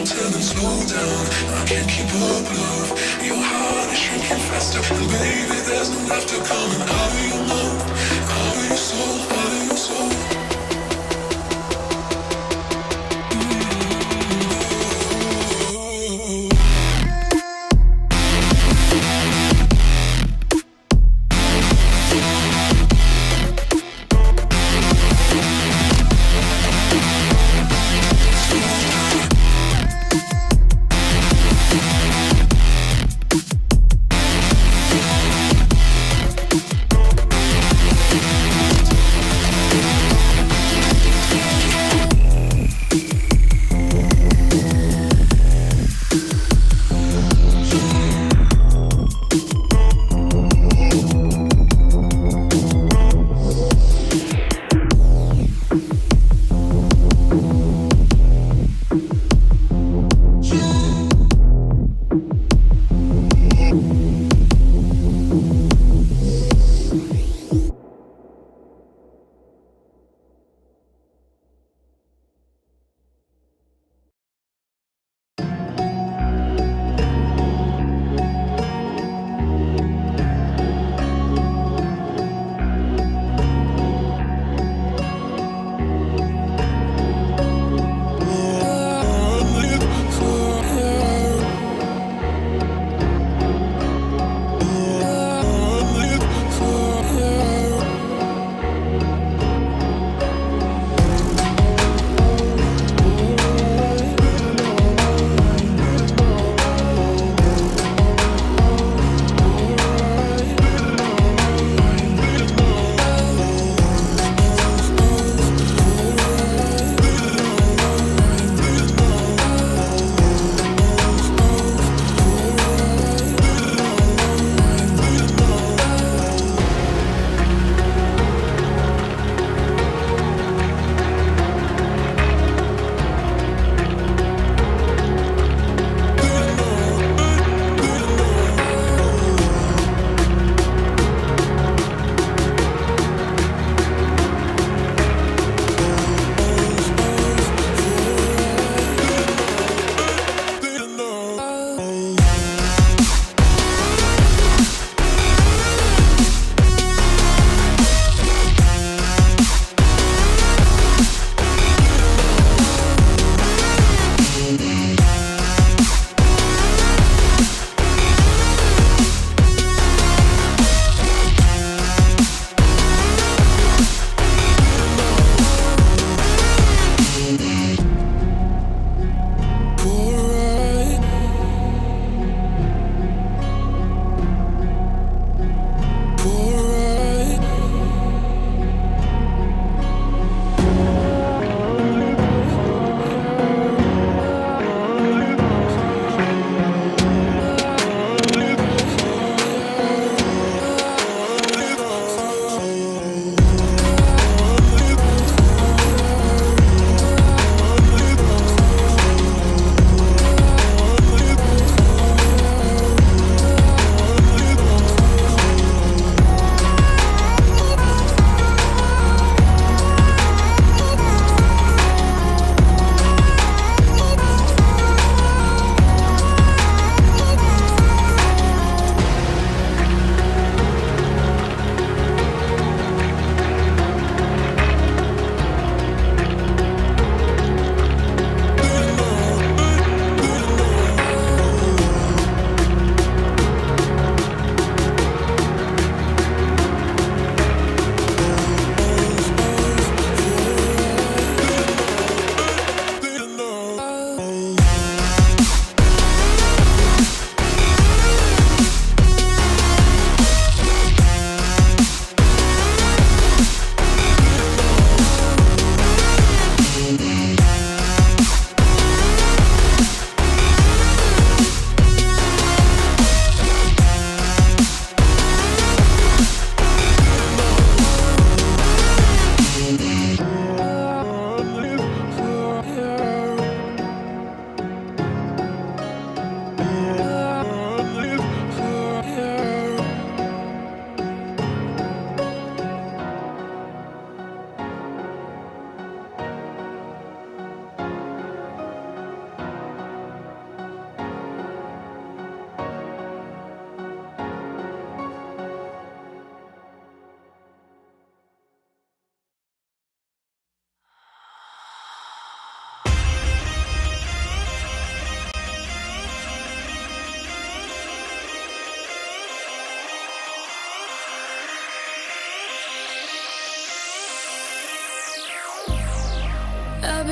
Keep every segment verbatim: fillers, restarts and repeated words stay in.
until it's slowed down. I can't keep up, love. Your heart is shrinking faster, and baby, there's no laughter coming out of your mouth, out of your soul, out of your soul.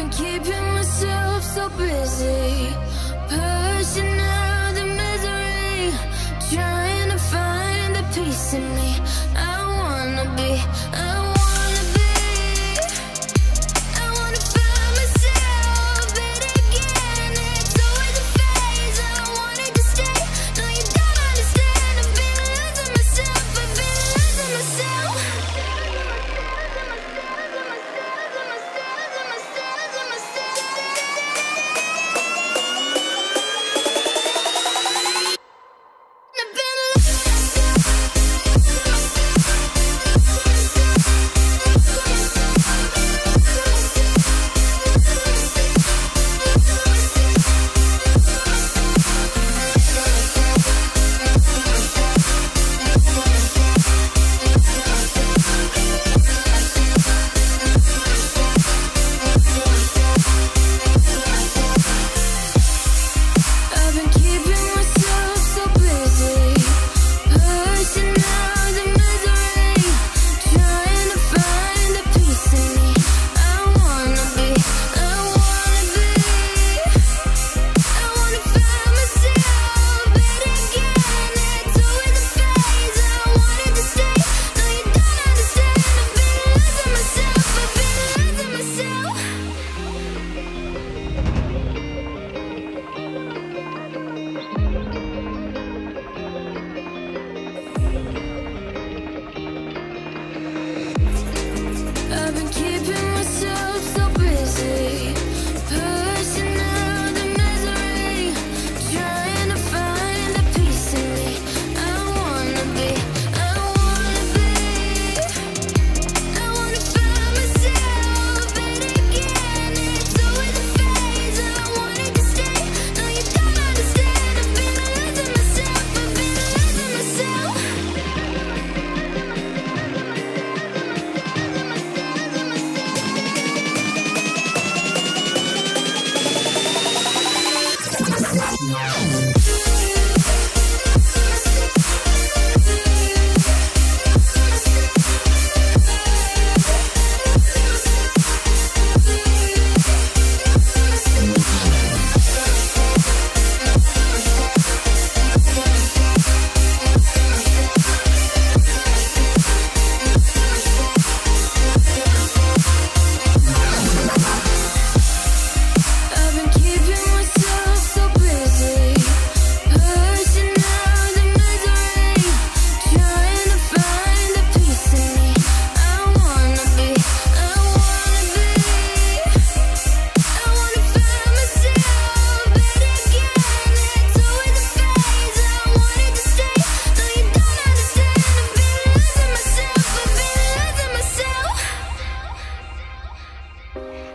been keeping myself so busy, pushing out the misery, trying to find the peace in me. I wanna be, I wanna be, I wanna find myself, but again, it's always a phase. I wanted to stay, no, you don't understand. I've been losing myself, I've been losing myself.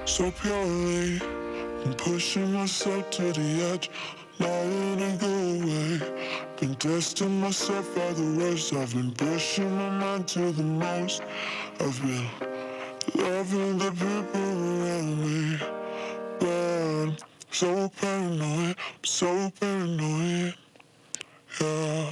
So purely, I'm pushing myself to the edge, not letting go away. Been testing myself for the worst. I've been pushing my mind to the most. I've been loving the people around me, but I'm so paranoid, I'm so paranoid, yeah.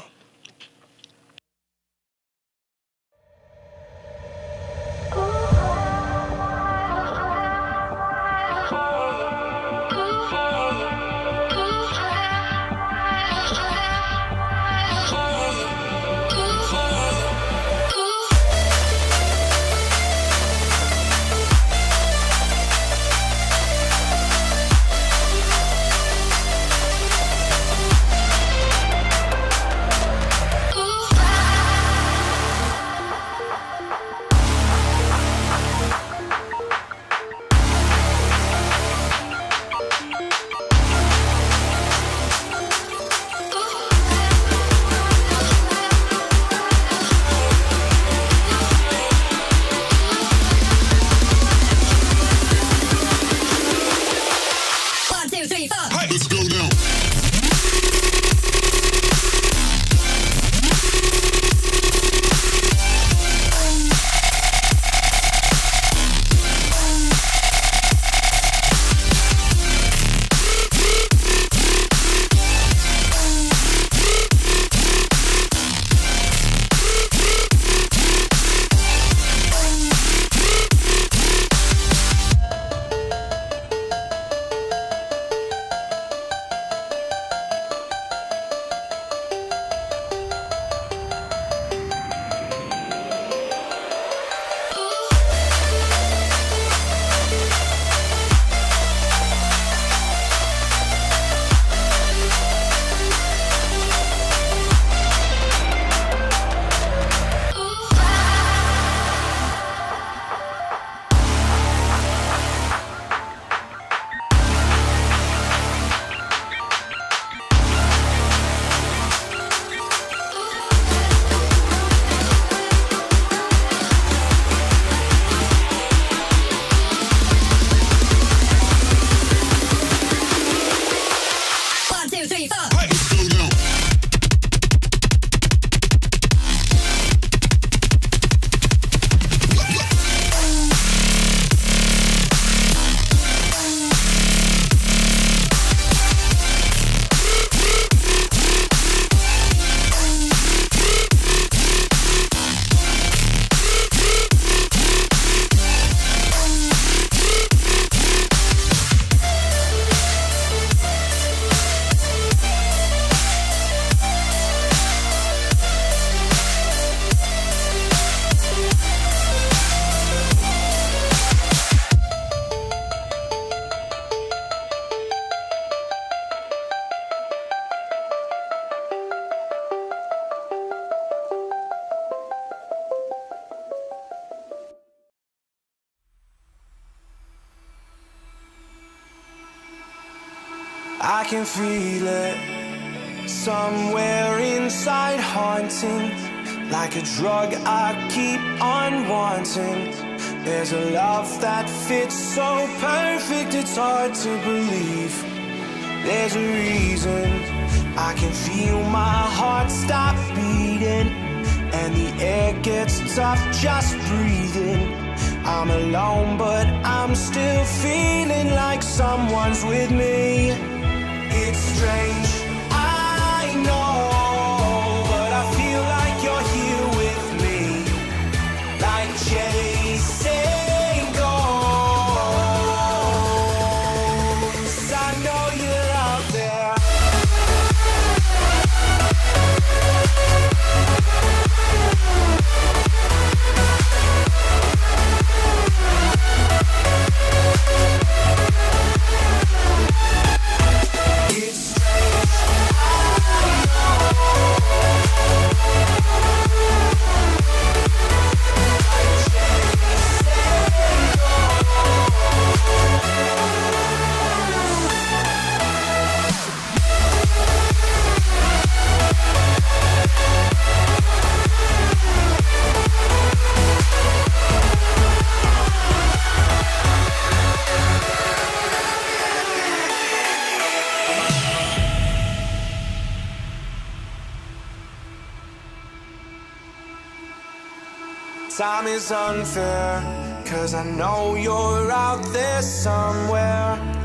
I can feel it somewhere inside, haunting, like a drug I keep on wanting. There's a love that fits so perfect, it's hard to believe. There's a reason. I can feel my heart stop beating, and the air gets tough just breathing. I'm alone, but I'm still feeling like someone's with me. It's strange, I know, but I feel like you're here with me, like chasing ghosts. I know you're out there. Time is unfair, 'cause I know you're out there somewhere.